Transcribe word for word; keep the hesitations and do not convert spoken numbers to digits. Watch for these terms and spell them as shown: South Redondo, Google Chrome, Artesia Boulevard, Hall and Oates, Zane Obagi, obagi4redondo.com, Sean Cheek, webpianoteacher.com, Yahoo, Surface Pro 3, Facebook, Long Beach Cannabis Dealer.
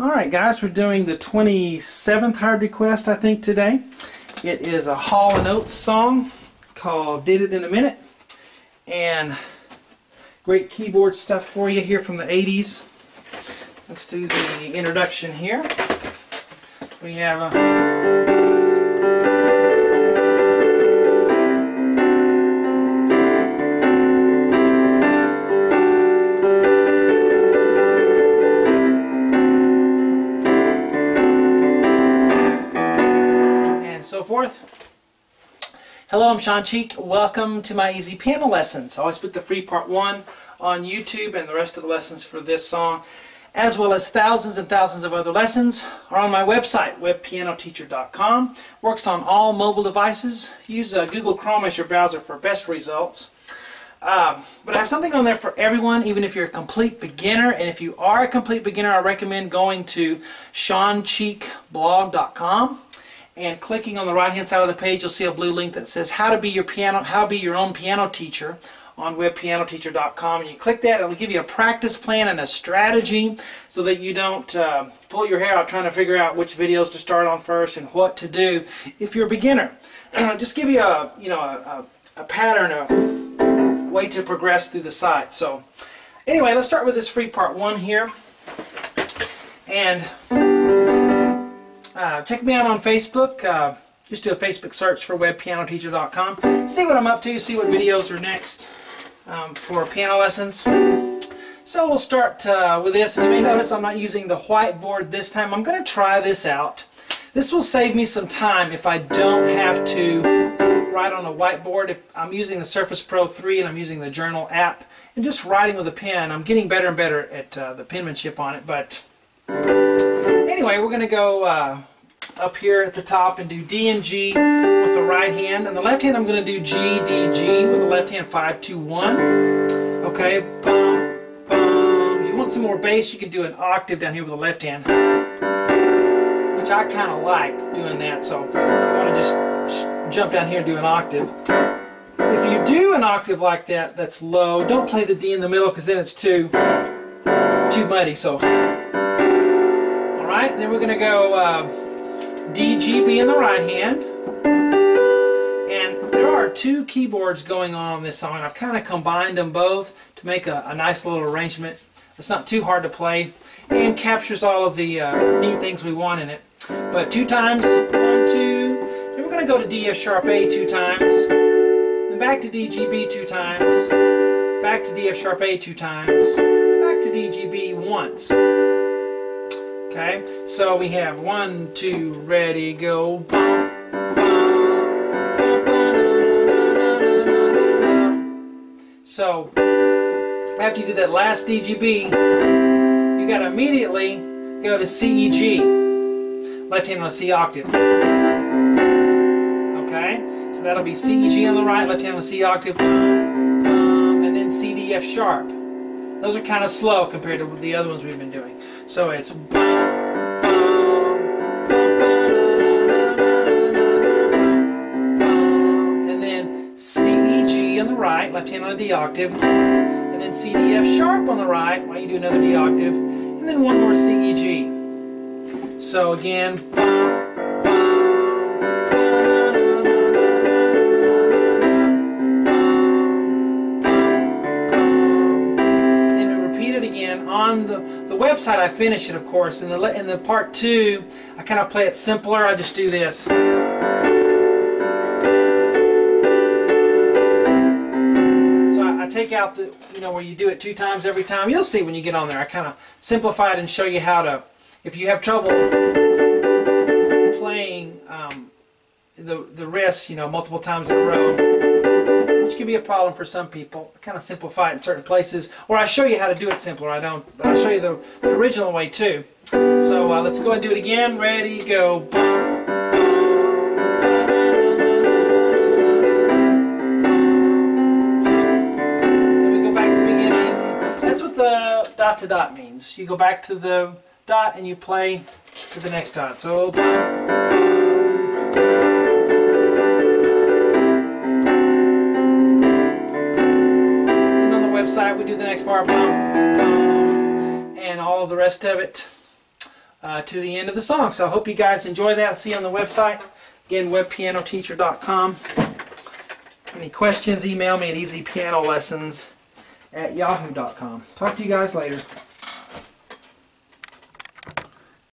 Alright guys, we're doing the twenty-seventh hard request I think today. It is a Hall and Oates song called Did It in a Minute, and great keyboard stuff for you here from the eighties. Let's do the introduction here. We have a forth. Hello, I'm Sean Cheek. Welcome to my Easy Piano Lessons. I always put the free part one on YouTube, and the rest of the lessons for this song, as well as thousands and thousands of other lessons, are on my website, web piano teacher dot com. Works on all mobile devices. Use uh, Google Chrome as your browser for best results. Um, but I have something on there for everyone, even if you're a complete beginner. And if you are a complete beginner, I recommend going to sean cheek blog dot com. And clicking on the right hand side of the page, you'll see a blue link that says how to be your piano how to be your own piano teacher on web piano teacher dot com, and you click that. It'll give you a practice plan and a strategy so that you don't uh, pull your hair out trying to figure out which videos to start on first and what to do if you're a beginner. Just give you a you know a, a, a pattern, a way to progress through the site. So anyway, let's start with this free part one here. And Uh, check me out on Facebook. Uh, just do a Facebook search for web piano teacher dot com. See what I'm up to, see what videos are next um, for piano lessons. So we'll start uh, with this. And you may notice I'm not using the whiteboard this time. I'm going to try this out. This will save me some time if I don't have to write on a whiteboard. If I'm using the Surface Pro three and I'm using the Journal app and just writing with a pen, I'm getting better and better at uh, the penmanship on it. But anyway, we're going to go uh, up here at the top and do D and G with the right hand. And the left hand, I'm going to do G, D, G with the left hand, five, two, one. Okay, bum, bum. If you want some more bass, you can do an octave down here with the left hand, which I kind of like doing that. So I want to just jump down here and do an octave. If you do an octave like that, that's low. Don't play the D in the middle, because then it's too, too muddy. So. Alright, then we're going to go uh, D, G, B in the right hand. And there are two keyboards going on on this song. I've kind of combined them both to make a, a nice little arrangement. It's not too hard to play and captures all of the uh, neat things we want in it. But two times, one, two. Then we're going to go to D, F sharp, A two times. Then back to D, G, B two times. Back to D, F sharp, A two times. Back to D, G, B once. Okay, so we have one, two, ready, go. So after you do that last D, G, B, you got to immediately go to C, E, G. Left hand on a C octave. Okay, so that'll be C, E, G on the right, left hand on a C octave, and then C, D, F sharp. Those are kind of slow compared to the other ones we've been doing. So it's bum, bum, bum, and then C, E, G on the right, left hand on a D octave, and then C, D, F sharp on the right while you do another D octave, and then one more C, E, G. So again, bum, The, the website I finish it, of course. In the in the part two, I kind of play it simpler. I just do this. So I, I take out the you know where you do it two times every time. You'll see when you get on there. I kind of simplify it and show you how to. If you have trouble playing um, the the rest, you know, multiple times in a row, which can be a problem for some people. I kind of simplify it in certain places, or I show you how to do it simpler. I don't. I'll show you the, the original way too. So uh, let's go and do it again. Ready, go. Then we go back to the beginning. That's what the dot to dot means. You go back to the dot and you play to the next dot. So. We do the next bar, boom, boom, and all of the rest of it uh, to the end of the song. So I hope you guys enjoy that. I'll see you on the website. Again, web piano teacher dot com. Any questions, email me at easy piano lessons at yahoo dot com. Talk to you guys later.